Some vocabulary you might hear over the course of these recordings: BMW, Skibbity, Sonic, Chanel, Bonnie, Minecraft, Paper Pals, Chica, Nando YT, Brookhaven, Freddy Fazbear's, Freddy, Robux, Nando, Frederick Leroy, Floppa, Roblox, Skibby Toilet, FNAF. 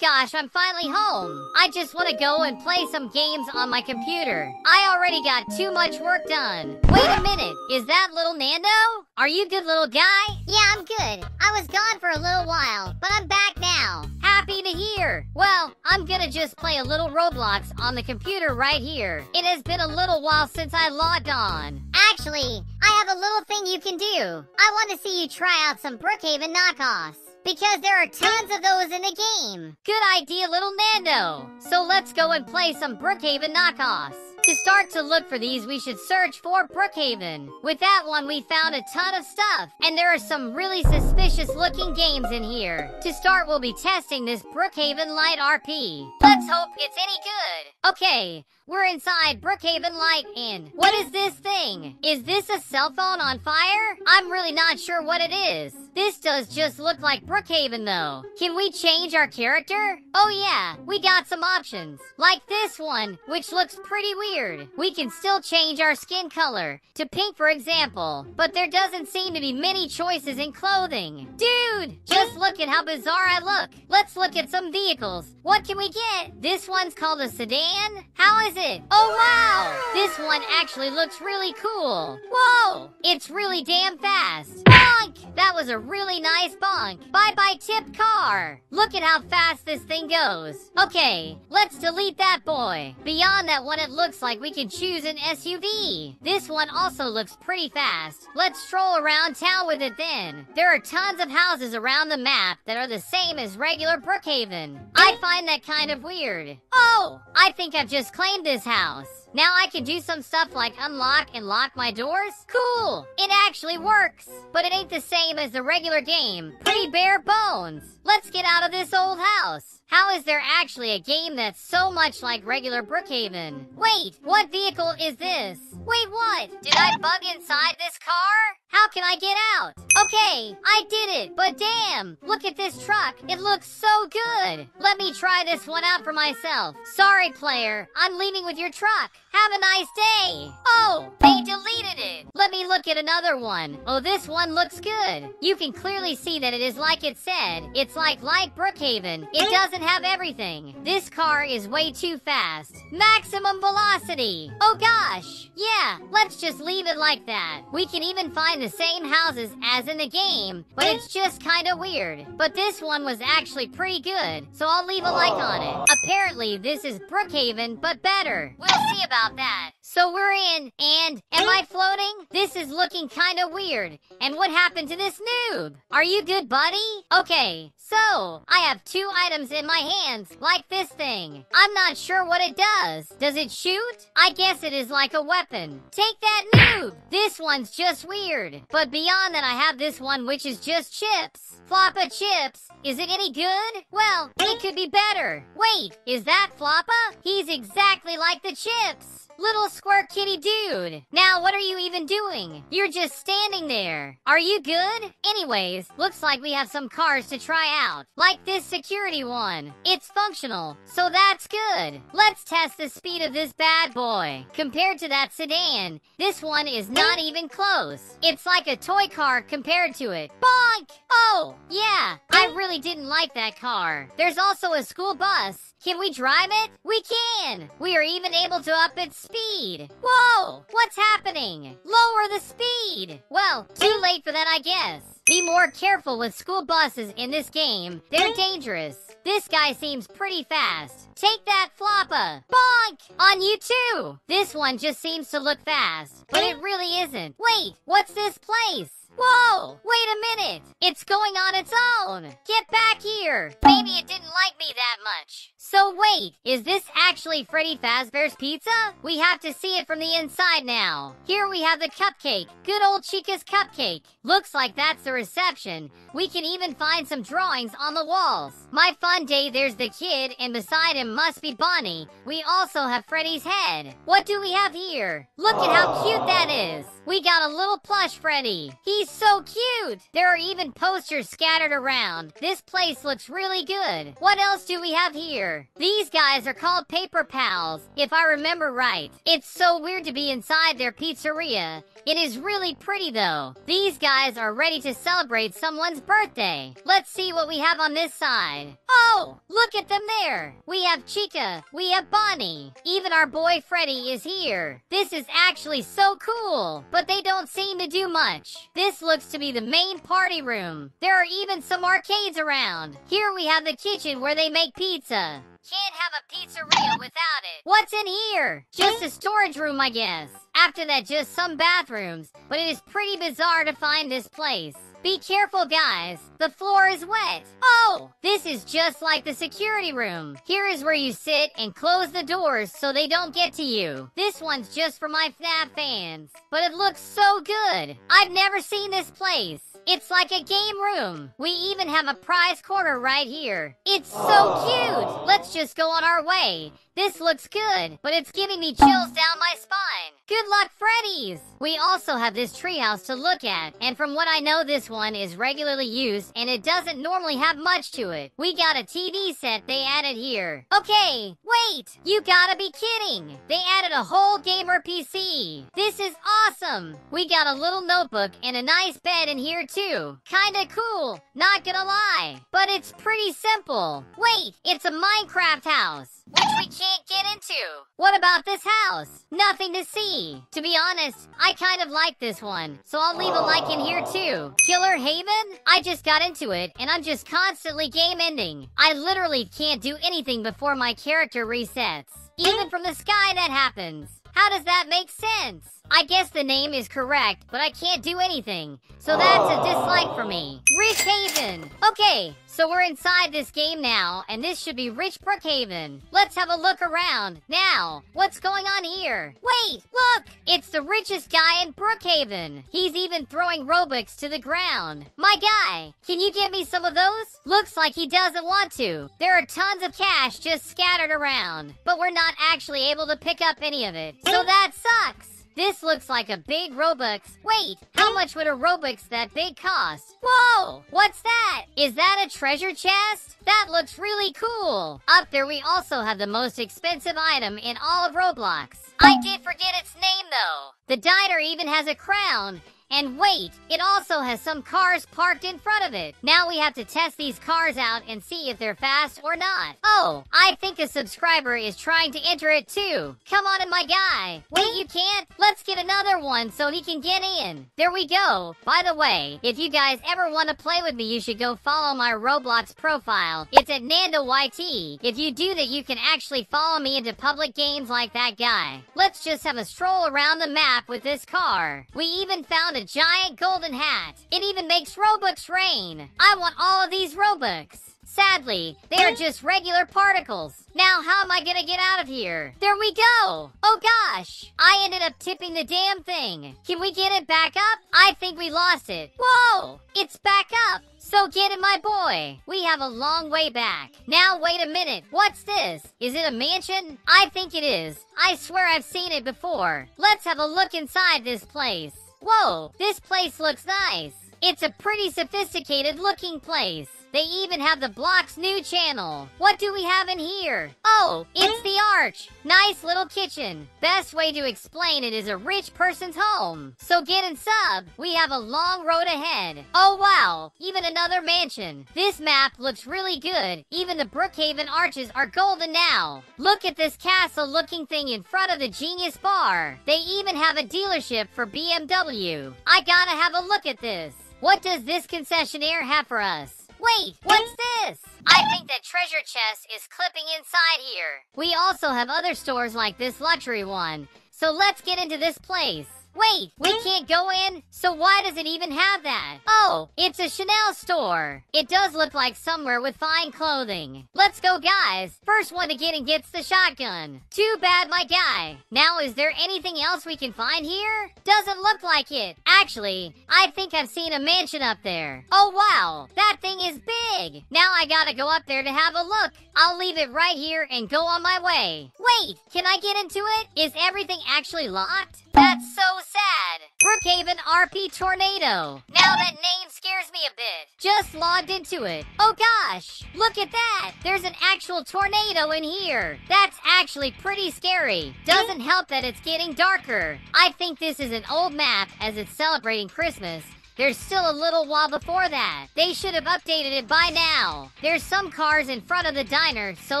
gosh, I'm finally home. I just want to go and play some games on my computer. I already got too much work done. Wait a minute, is that little Nando? Are you good, little guy? Yeah, I'm good. I was gone for a little while, but I'm back now. Happy to hear. Well, I'm gonna just play a little Roblox on the computer right here. It has been a little while since I logged on. Actually, I have a little thing you can do. I want to see you try out some Brookhaven knockoffs, because there are tons of those in the game. Good idea, little Nando. So let's go and play some Brookhaven knockoffs. To start to look for these, we should search for Brookhaven. With that one, we found a ton of stuff, and there are some really suspicious looking games in here. To start, we'll be testing this Brookhaven Light RP. Let's hope it's any good. Okay, we're inside Brookhaven Light, and what is this thing? Is this a cell phone on fire? I'm really not sure what it is. This does just look like Brookhaven, though. Can we change our character? Oh yeah, we got some options. Like this one, which looks pretty weird. We can still change our skin color to pink, for example, but there doesn't seem to be many choices in clothing. Dude, just look at how bizarre I look. Let's look at some vehicles. What can we get? This one's called a sedan? How is it? Oh wow! This one actually looks really cool. Whoa! It's really damn fast. Bonk! That was a really nice bonk. Bye-bye tip car. Look at how fast this thing goes. Okay, let's delete that boy. Beyond that one, it looks like we can choose an SUV. This one also looks pretty fast. Let's stroll around town with it then. There are tons of houses around the map that are the same as regular Brookhaven. I find that kind of weird. Oh, I think I've just claimed this house. Now I can do some stuff like unlock and lock my doors? Cool! It actually works! But it ain't the same as the regular game. Pretty bare bones! Let's get out of this old house! How is there actually a game that's so much like regular Brookhaven? Wait, what vehicle is this? Wait, what? Did I bug inside this car? How can I get out? Okay, I did it, but damn, look at this truck. It looks so good. Let me try this one out for myself. Sorry, player, I'm leaving with your truck. Have a nice day. Oh, they deleted it. Let me look at another one. Oh, this one looks good. You can clearly see that it is like it said. It's like Brookhaven. It doesn't have everything. This car is way too fast. Maximum velocity. Oh gosh. Yeah, let's just leave it like that. We can even find the same houses as in the game, but it's just kind of weird. But this one was actually pretty good, so I'll leave a like on it. Apparently, this is Brookhaven, but better. We'll see about that. So we're in, and am I floating? This is looking kind of weird. And what happened to this noob? Are you good, buddy? Okay, so I have two items in my hands, like this thing. I'm not sure what it does. Does it shoot? I guess it is like a weapon. Take that, noob! This one's just weird. But beyond that, I have this one, which is just chips. Floppa chips. Is it any good? Well, it could be better. Wait, is that Floppa? He's exactly like the chips. Little squirt kitty dude. Now what are you even doing? You're just standing there. Are you good? Anyways, looks like we have some cars to try out. Like this security one. It's functional, so that's good. Let's test the speed of this bad boy. Compared to that sedan, this one is not even close. It's like a toy car compared to it. Bonk! Oh, yeah. I really didn't like that car. There's also a school bus. Can we drive it? We can! We are even able to up its speed. Whoa! What's happening? Lower the speed! Well, too late for that, I guess. Be more careful with school buses in this game. They're dangerous. This guy seems pretty fast. Take that, Floppa. Bonk! On you too! This one just seems to look fast, but it really isn't. Wait, what's this place? Whoa! Wait a minute! It's going on its own! Get back here! Maybe it didn't like me that much. So wait, is this actually Freddy Fazbear's pizza? We have to see it from the inside now. Here we have the cupcake. Good old Chica's cupcake. Looks like that's the reception. We can even find some drawings on the walls. My fun day, there's the kid, and beside him must be Bonnie. We also have Freddy's head. What do we have here? Look at how cute that is. We got a little plush Freddy. He's so cute. There are even posters scattered around. This place looks really good. What else do we have here? here. These guys are called Paper Pals, if I remember right. It's so weird to be inside their pizzeria. It is really pretty though. These guys are ready to celebrate someone's birthday. Let's see what we have on this side. Oh, look at them there. We have Chica, we have Bonnie. Even our boy Freddy is here. This is actually so cool, but they don't seem to do much. This looks to be the main party room. There are even some arcades around. Here we have the kitchen where they make pizza. Can't have a pizzeria without it. What's in here? Just a storage room, I guess. After that, just some bathrooms. But it is pretty bizarre to find this place. Be careful, guys. The floor is wet. Oh, this is just like the security room. Here is where you sit and close the doors so they don't get to you. This one's just for my FNAF fans. But it looks so good. I've never seen this place. It's like a game room. We even have a prize corner right here. It's so cute. Let's just go on our way. This looks good, but it's giving me chills down my spine. Good luck, Freddy's. We also have this treehouse to look at, and from what I know, this one is regularly used, and it doesn't normally have much to it. We got a TV set they added here. Okay, wait. You gotta be kidding. They added a whole gamer PC. This is awesome. We got a little notebook and a nice bed in here, too. Kinda cool, not gonna lie. But it's pretty simple. Wait, it's a Minecraft house, which we can't get into. What about this house? Nothing to see. To be honest, I kind of like this one, so I'll leave a like in here too. Killer Haven? I just got into it, and I'm just constantly game ending. I literally can't do anything before my character resets. Even from the sky that happens. How does that make sense? I guess the name is correct, but I can't do anything. So that's a dislike for me. Brookhaven. Okay, so we're inside this game now, and this should be Rich Brookhaven. Let's have a look around. Now, what's going on here? Wait, look! It's the richest guy in Brookhaven. He's even throwing Robux to the ground. My guy, can you give me some of those? Looks like he doesn't want to. There are tons of cash just scattered around, but we're not actually able to pick up any of it. So that sucks. This looks like a big Robux. Wait, how much would a Robux that big cost? Whoa, what's that? Is that a treasure chest? That looks really cool. Up there we also have the most expensive item in all of Roblox. I did forget its name though. The diner even has a crown. And wait, it also has some cars parked in front of it. Now we have to test these cars out and see if they're fast or not. Oh, I think a subscriber is trying to enter it too. Come on in, my guy. Wait, you can't? Let's get another one so he can get in. There we go. By the way, if you guys ever want to play with me, you should go follow my Roblox profile. It's at Nando YT. If you do that, you can actually follow me into public games like that guy. Let's just have a stroll around the map with this car. We even found a giant golden hat. It even makes Robux rain. I want all of these Robux. Sadly, they are just regular particles. Now how am I gonna get out of here? There we go. Oh gosh, I ended up tipping the damn thing. Can we get it back up? I think we lost it. Whoa, it's back up. So get it, my boy. We have a long way back. Now wait a minute. What's this? Is it a mansion? I think it is. I swear I've seen it before. Let's have a look inside this place. Whoa, this place looks nice. It's a pretty sophisticated looking place. They even have the block's new channel. What do we have in here? Oh, it's the arch. Nice little kitchen. Best way to explain it is a rich person's home. So get in sub. We have a long road ahead. Oh wow, even another mansion. This map looks really good. Even the Brookhaven arches are golden now. Look at this castle looking thing in front of the Genius Bar. They even have a dealership for BMW. I gotta have a look at this. What does this concessionaire have for us? Wait, what's this? I think that treasure chest is clipping inside here. We also have other stores like this luxury one. So let's get into this place. Wait, we can't go in? So why does it even have that? Oh, it's a Chanel store. It does look like somewhere with fine clothing. Let's go, guys. First one to get in gets the shotgun. Too bad, my guy. Now, is there anything else we can find here? Doesn't look like it. Actually, I think I've seen a mansion up there. Oh, wow. That thing is big. Now I gotta go up there to have a look. I'll leave it right here and go on my way. Wait, can I get into it? Is everything actually locked? That's so sad. Brookhaven RP Tornado. Now that name scares me a bit. Just logged into it. Oh gosh, look at that. There's an actual tornado in here. That's actually pretty scary. Doesn't help that it's getting darker. I think this is an old map as it's celebrating Christmas. There's still a little while before that. They should have updated it by now. There's some cars in front of the diner, so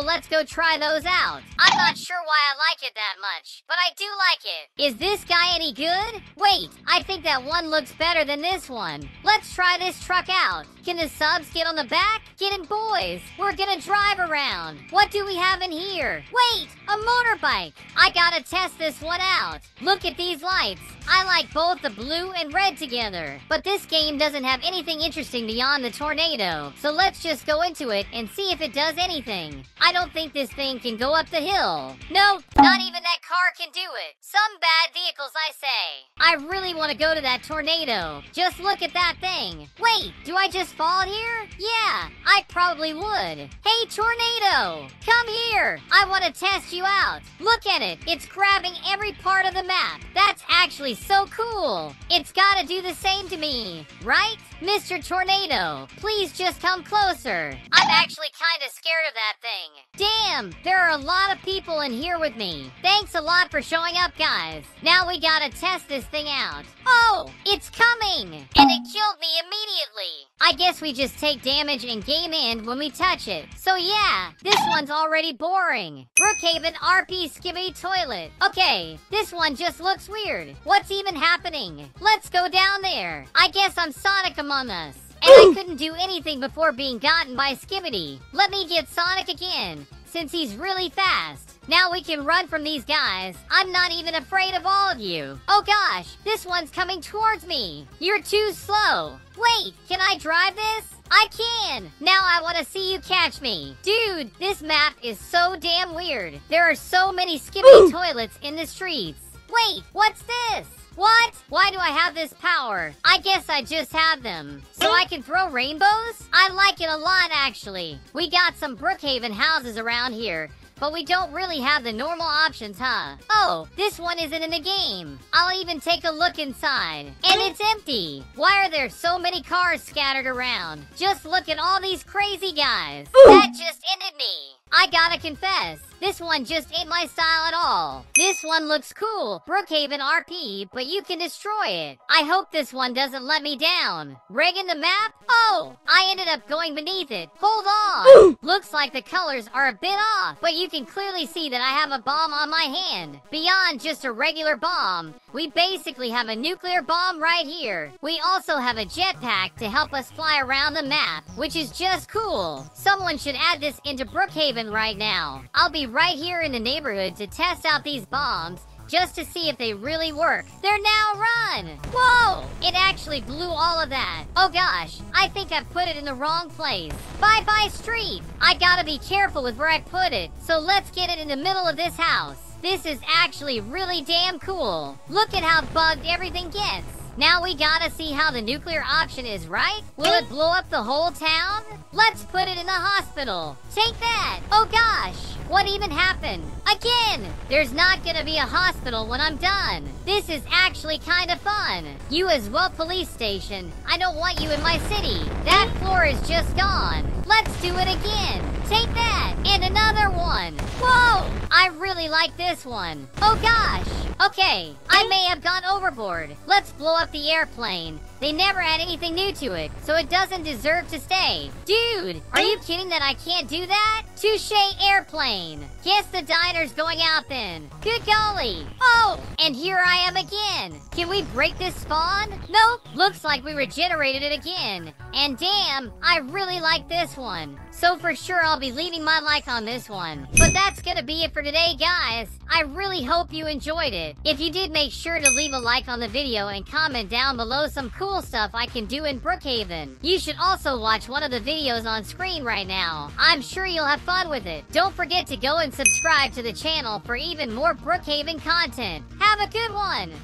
let's go try those out. I'm not sure why I like it that much, but I do like it. Is this guy any good? Wait, I think that one looks better than this one. Let's try this truck out. Can the subs get on the back? Get in, boys. We're gonna drive around. What do we have in here? Wait, a motorbike. I gotta test this one out. Look at these lights. I like both the blue and red together. But this game doesn't have anything interesting beyond the tornado. So let's just go into it and see if it does anything. I don't think this thing can go up the hill. Nope, not even that car can do it. Some bad vehicles, I say. I really want to go to that tornado. Just look at that thing. Wait, do I just fall in here? Yeah, I probably would. Hey, tornado, come here. I want to test you out. Look at it. It's grabbing every part of the map. That's actually so cool. It's got to do the same to me, right? Mr. Tornado, please just come closer. I'm actually kind of scared of that thing. Damn, there are a lot of people in here with me. Thanks a lot for showing up, guys. Now we gotta test this thing out. Oh, it's coming! And it killed me immediately. I guess we just take damage and game end when we touch it. So yeah, this one's already boring. Brookhaven RP Skibby Toilet. Okay, this one just looks weird. What's even happening? Let's go down there. I guess I'm Sonic Among Us. And I couldn't do anything before being gotten by Skibbity. Let me get Sonic again, since he's really fast. Now we can run from these guys. I'm not even afraid of all of you. Oh gosh, this one's coming towards me. You're too slow. Wait, can I drive this? I can! Now I want to see you catch me. Dude, this map is so damn weird. There are so many Skibbity toilets in the streets. Wait, what's this? What? Why do I have this power? I guess I just have them. So I can throw rainbows? I like it a lot, actually. We got some Brookhaven houses around here, but we don't really have the normal options, huh? Oh, this one isn't in the game. I'll even take a look inside. And it's empty. Why are there so many cars scattered around? Just look at all these crazy guys. That just ended me. I gotta confess, this one just ain't my style at all. This one looks cool, Brookhaven RP, but you can destroy it. I hope this one doesn't let me down. Rigging the map? Oh, I ended up going beneath it. Hold on. Looks like the colors are a bit off, but you can clearly see that I have a bomb on my hand. Beyond just a regular bomb, we basically have a nuclear bomb right here. We also have a jetpack to help us fly around the map, which is just cool. Someone should add this into Brookhaven right now. I'll be right here in the neighborhood to test out these bombs just to see if they really work. They're now run! Whoa! It actually blew all of that. Oh gosh, I think I've put it in the wrong place. Bye-bye street! I gotta be careful with where I put it, so let's get it in the middle of this house. This is actually really damn cool. Look at how bugged everything gets. Now we gotta see how the nuclear option is, right? Will it blow up the whole town? Let's put it in the hospital. Take that! Oh gosh! What even happened? Again! There's not gonna be a hospital when I'm done. This is actually kind of fun. You as well, police station. I don't want you in my city. That floor is just gone. Let's do it again. Take that! And another one! Whoa! I really like this one. Oh gosh! Okay, I may have gone overboard. Let's blow up the airplane. They never add anything new to it, so it doesn't deserve to stay. Dude, are you kidding that I can't do that? Touché airplane. Guess the diner's going out then. Good golly. Oh, and here I am again. Can we break this spawn? Nope. Looks like we regenerated it again. And damn, I really like this one. So for sure I'll be leaving my like on this one. But that's gonna be it for today, guys. I really hope you enjoyed it. If you did, make sure to leave a like on the video and comment down below some cool stuff I can do in Brookhaven. You should also watch one of the videos on screen right now. I'm sure you'll have fun with it. Don't forget to go and subscribe to the channel for even more Brookhaven content. Have a good one!